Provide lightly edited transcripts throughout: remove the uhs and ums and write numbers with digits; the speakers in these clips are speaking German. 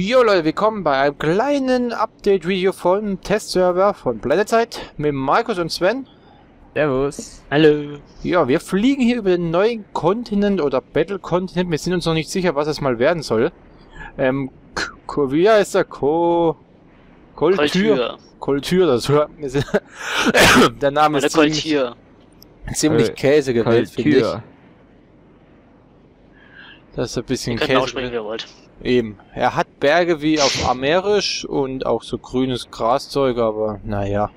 Jo Leute, willkommen bei einem kleinen Update-Video vom Testserver von Planetside mit Markus und Sven. Servus. Hallo. Ja, wir fliegen hier über den neuen Kontinent oder Battle-Kontinent. Wir sind uns noch nicht sicher, was es mal werden soll. Wie heißt der? Koltyr. Koltyr, das war der Name ist ziemlich Käse gewählt, finde ich. Das ist ein bisschen Käse. Aussprechen, wie ihr wollt. Eben. Er hat Berge wie auf Amerisch und auch so grünes Graszeug, aber naja.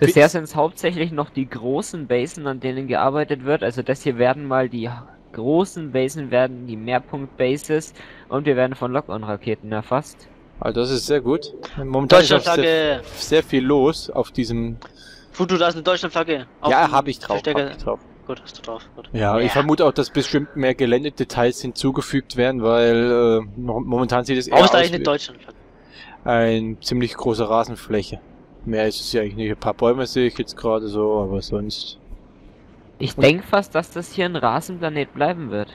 Bisher sind es hauptsächlich noch die großen Basen, an denen gearbeitet wird. Also das hier werden mal die großen Basen, werden die Mehrpunkt-Bases und wir werden von Lock-on-Raketen erfasst. Also das ist sehr gut. Momentan ist sehr viel los auf diesem... Futu, da ist eine Deutschlandflagge. Ja, habe ich drauf. Gut, hast du drauf, gut. Ja, ich vermute auch, dass bestimmt mehr Geländedetails hinzugefügt werden, weil momentan sieht es eher aus wie eine ziemlich große Rasenfläche. Mehr ist es ja eigentlich nicht. Ein paar Bäume sehe ich jetzt gerade so, aber sonst... Ich denke fast, dass das hier ein Rasenplanet bleiben wird.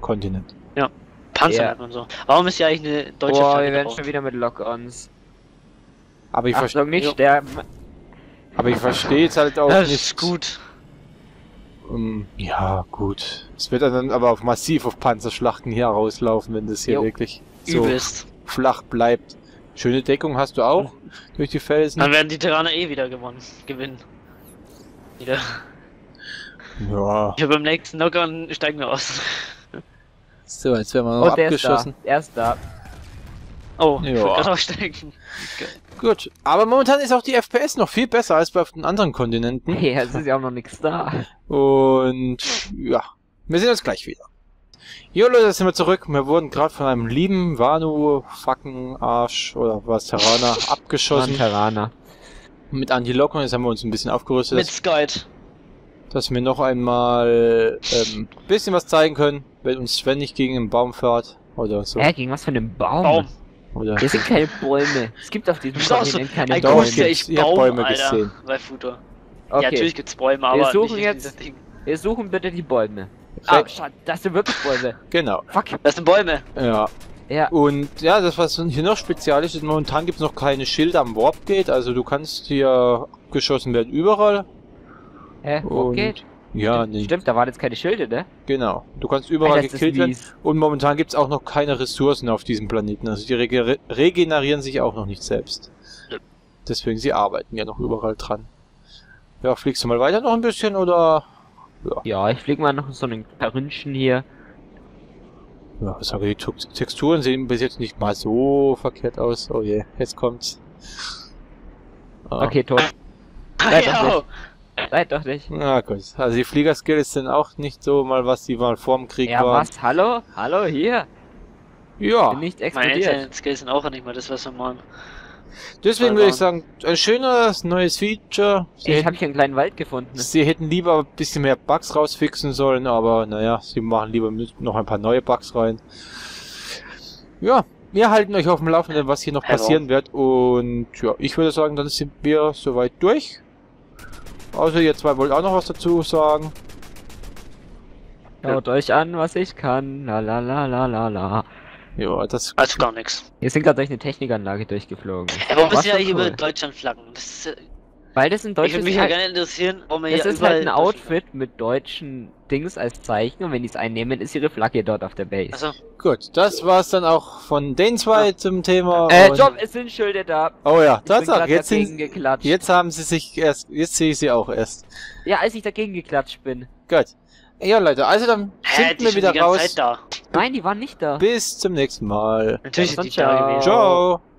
Kontinent. Ja, Panzer und so. Warum ist ja eigentlich eine deutsche Flagge? Wir werden schon wieder mit Lock-ons. Aber ich verstehe nicht sterben. Aber ich verstehe jetzt halt auch nicht... Das ist gut. Ja, gut. Es wird dann aber auf massiv auf Panzerschlachten hier rauslaufen, wenn das hier wirklich so flach bleibt. Schöne Deckung hast du auch durch die Felsen. Dann werden die Terraner wieder gewinnen. Wieder. Ja. Ja, beim nächsten Knockern steigen wir aus. So, jetzt werden wir noch abgeschossen. Er ist da. Oh, ja. Ich will gerade aussteigen. Gut, aber momentan ist auch die FPS noch viel besser als auf den anderen Kontinenten. Ja, es ist ja auch noch nichts da. Und ja, wir sehen uns gleich wieder. Jo Leute, da sind wir zurück. Wir wurden gerade von einem lieben Vanu-Fucking-Arsch oder was, Terrana, abgeschossen. Terrana. Mit Anti-Lock und jetzt haben wir uns ein bisschen aufgerüstet. Mit Skype. Dass wir noch einmal ein bisschen was zeigen können, wenn uns Sven nicht gegen einen Baum fährt oder so. Gegen was für einen Baum? Oder das sind keine Bäume. Es gibt auf diesem Kontinent keine Bäume. Ich habe Bäume gesehen. Bei Futur. Okay. Ja, natürlich gibt's Bäume, aber wir suchen nicht jetzt. Wir suchen bitte die Bäume. Ah, schade, das sind wirklich Bäume. Genau. Fuck, das sind Bäume. Ja. Ja. Und ja, das was hier noch speziell ist, momentan gibt's noch keine Schilder am Warpgate, also du kannst hier abgeschossen werden überall. Hä? Warpgate? Ja, stimmt, stimmt, da waren jetzt keine Schilde, ne? Genau. Du kannst überall gekillt werden. Und momentan gibt es auch noch keine Ressourcen auf diesem Planeten. Also die regenerieren sich auch noch nicht selbst. Deswegen, sie arbeiten ja noch überall dran. Ja, fliegst du mal weiter noch ein bisschen, oder? Ja, ich fliege mal noch so einen Karünchen hier. Ja, ich sage, die Texturen sehen bis jetzt nicht mal so verkehrt aus. Oh je, jetzt kommt's. Ah. Okay, toll. Seid doch nicht. Na gut, also die Fliegerskills sind auch nicht so mal, was die mal vorm Krieg waren. Ja, was? Hallo? Hallo, hier? Ja. Bin nicht explodiert. Meine Internet-Skills sind auch nicht mal das, was wir machen. Deswegen würde ich sagen, ein schönes neues Feature. Ich habe hier einen kleinen Wald gefunden. Sie hätten lieber ein bisschen mehr Bugs rausfixen sollen, aber naja, sie machen lieber noch ein paar neue Bugs rein. Ja, wir halten euch auf dem Laufenden, was hier noch passieren wird. Und ja, ich würde sagen, dann sind wir soweit durch. Also ihr zwei wollt auch noch was dazu sagen. Schaut euch an, was ich kann. La la la la la la. Ja, das also gar nichts. Wir sind gerade durch eine Technikanlage durchgeflogen. Warum bist du ja hier über Deutschlandflaggen? Weil das in Deutschland. Ich würde mich ja gerne interessieren, warum wir das hier. Das ist halt ein Outfit mit deutschen Dings als Zeichen und wenn die es einnehmen, ist ihre Flagge dort auf der Base. Also gut, das war's dann auch von den zwei zum Thema. Job, es sind Schilder da. Oh ja, Tatsache, jetzt haben sie sich erst, jetzt sehe ich sie auch erst. Ja, als ich dagegen geklatscht bin. Gut. Ja Leute, also dann sind wir wieder raus. Nein, die waren nicht da. Bis zum nächsten Mal. Natürlich sind die da gewesen. Ciao.